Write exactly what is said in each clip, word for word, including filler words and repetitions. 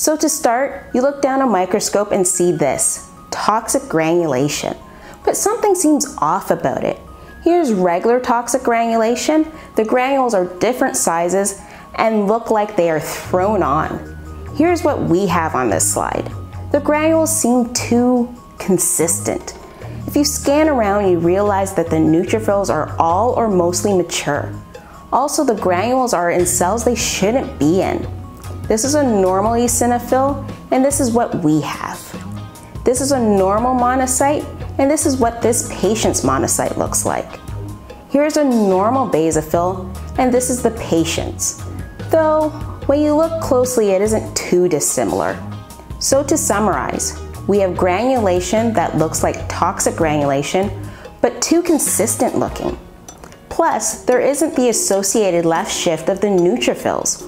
So to start, you look down a microscope and see this, toxic granulation. But something seems off about it. Here's regular toxic granulation. The granules are different sizes and look like they are thrown on. Here's what we have on this slide. The granules seem too consistent. If you scan around, you realize that the neutrophils are all or mostly mature. Also, the granules are in cells they shouldn't be in. This is a normal eosinophil, and this is what we have. This is a normal monocyte, and this is what this patient's monocyte looks like. Here's a normal basophil, and this is the patient's. Though, when you look closely, it isn't too dissimilar. So to summarize, we have granulation that looks like toxic granulation, but too consistent looking. Plus, there isn't the associated left shift of the neutrophils,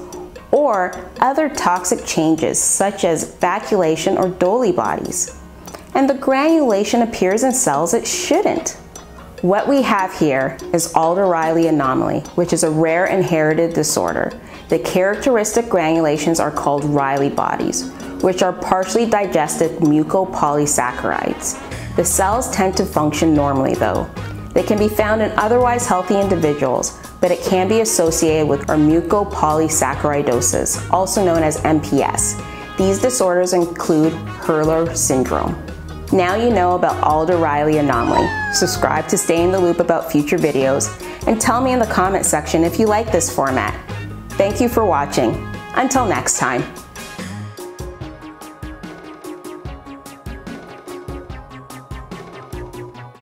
or other toxic changes such as vacuolation or Döhle bodies. And the granulation appears in cells it shouldn't. What we have here is Alder-Reilly anomaly, which is a rare inherited disorder. The characteristic granulations are called Reilly bodies, which are partially digested mucopolysaccharides. The cells tend to function normally though. They can be found in otherwise healthy individuals, but it can be associated with mucopolysaccharidosis, also known as M P S. These disorders include Hurler Syndrome. Now you know about Alder-Reilly anomaly. Subscribe to stay in the loop about future videos, and tell me in the comment section if you like this format. Thank you for watching. Until next time.